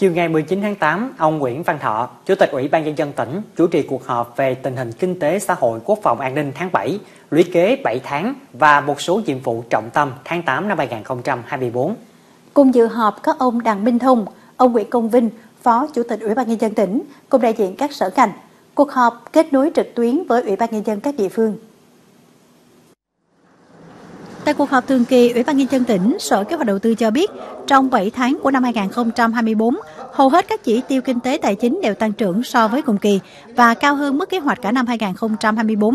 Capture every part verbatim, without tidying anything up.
Chiều ngày mười chín tháng tám, ông Nguyễn Văn Thọ, Chủ tịch Ủy ban Nhân dân tỉnh, chủ trì cuộc họp về tình hình kinh tế xã hội quốc phòng an ninh tháng bảy, lũy kế bảy tháng và một số nhiệm vụ trọng tâm tháng tám năm hai nghìn không trăm hai mươi tư. Cùng dự họp có ông Đặng Minh Thông, ông Nguyễn Công Vinh, Phó Chủ tịch Ủy ban Nhân dân tỉnh, cùng đại diện các sở ngành. Cuộc họp kết nối trực tuyến với Ủy ban Nhân dân các địa phương. Tại cuộc họp thường kỳ, Ủy ban Nhân dân tỉnh, Sở Kế hoạch Đầu tư cho biết, trong bảy tháng của năm hai nghìn không trăm hai mươi tư, hầu hết các chỉ tiêu kinh tế tài chính đều tăng trưởng so với cùng kỳ và cao hơn mức kế hoạch cả năm hai nghìn không trăm hai mươi tư.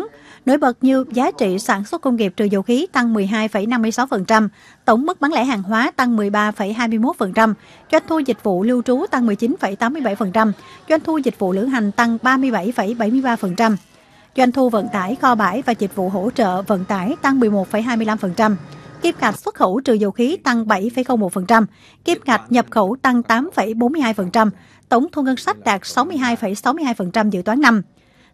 Nổi bật như giá trị sản xuất công nghiệp trừ dầu khí tăng mười hai phẩy năm mươi sáu phần trăm, tổng mức bán lẻ hàng hóa tăng mười ba phẩy hai mươi mốt phần trăm, doanh thu dịch vụ lưu trú tăng mười chín phẩy tám mươi bảy phần trăm, doanh thu dịch vụ lữ hành tăng ba mươi bảy phẩy bảy mươi ba phần trăm. Doanh thu vận tải, kho bãi và dịch vụ hỗ trợ vận tải tăng mười một phẩy hai mươi lăm phần trăm, kim ngạch xuất khẩu trừ dầu khí tăng bảy phẩy không một phần trăm, kim ngạch nhập khẩu tăng tám phẩy bốn mươi hai phần trăm, tổng thu ngân sách đạt sáu mươi hai phẩy sáu mươi hai phần trăm dự toán năm.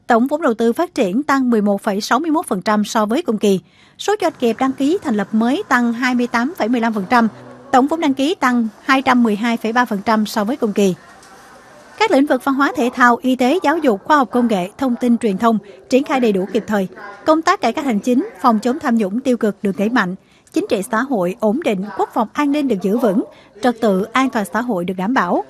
Tổng vốn đầu tư phát triển tăng mười một phẩy sáu mươi mốt phần trăm so với cùng kỳ, số doanh nghiệp đăng ký thành lập mới tăng hai mươi tám phẩy mười lăm phần trăm, tổng vốn đăng ký tăng hai trăm mười hai phẩy ba phần trăm so với cùng kỳ. Các lĩnh vực văn hóa thể thao, y tế, giáo dục, khoa học công nghệ, thông tin truyền thông triển khai đầy đủ kịp thời. Công tác cải cách hành chính, phòng chống tham nhũng tiêu cực được đẩy mạnh. Chính trị xã hội ổn định, quốc phòng an ninh được giữ vững, trật tự an toàn xã hội được đảm bảo.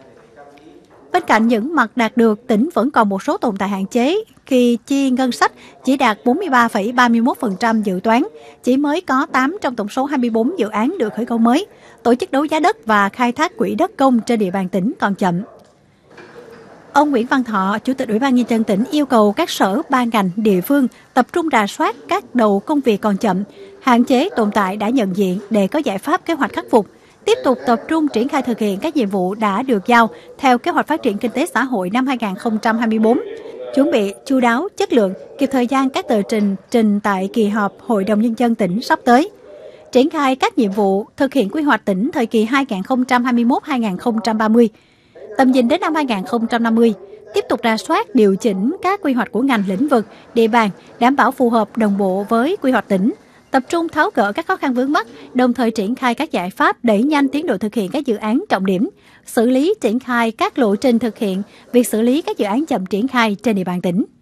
Bên cạnh những mặt đạt được, tỉnh vẫn còn một số tồn tại hạn chế khi chi ngân sách chỉ đạt bốn mươi ba phẩy ba mươi mốt phần trăm dự toán, chỉ mới có tám trong tổng số hai mươi tư dự án được khởi công mới. Tổ chức đấu giá đất và khai thác quỹ đất công trên địa bàn tỉnh còn chậm. Ông Nguyễn Văn Thọ, Chủ tịch Ủy ban Nhân dân tỉnh yêu cầu các sở, ban ngành, địa phương tập trung rà soát các đầu công việc còn chậm, hạn chế tồn tại đã nhận diện để có giải pháp kế hoạch khắc phục, tiếp tục tập trung triển khai thực hiện các nhiệm vụ đã được giao theo kế hoạch phát triển kinh tế xã hội năm hai nghìn không trăm hai mươi tư, chuẩn bị chu đáo, chất lượng, kịp thời gian các tờ trình trình tại kỳ họp Hội đồng Nhân dân tỉnh sắp tới. Triển khai các nhiệm vụ thực hiện quy hoạch tỉnh thời kỳ hai nghìn không trăm hai mươi mốt đến hai nghìn không trăm ba mươi, tầm nhìn đến năm hai nghìn không trăm năm mươi, tiếp tục rà soát điều chỉnh các quy hoạch của ngành lĩnh vực, địa bàn đảm bảo phù hợp đồng bộ với quy hoạch tỉnh, tập trung tháo gỡ các khó khăn vướng mắc, đồng thời triển khai các giải pháp đẩy nhanh tiến độ thực hiện các dự án trọng điểm, xử lý triển khai các lộ trình thực hiện, việc xử lý các dự án chậm triển khai trên địa bàn tỉnh.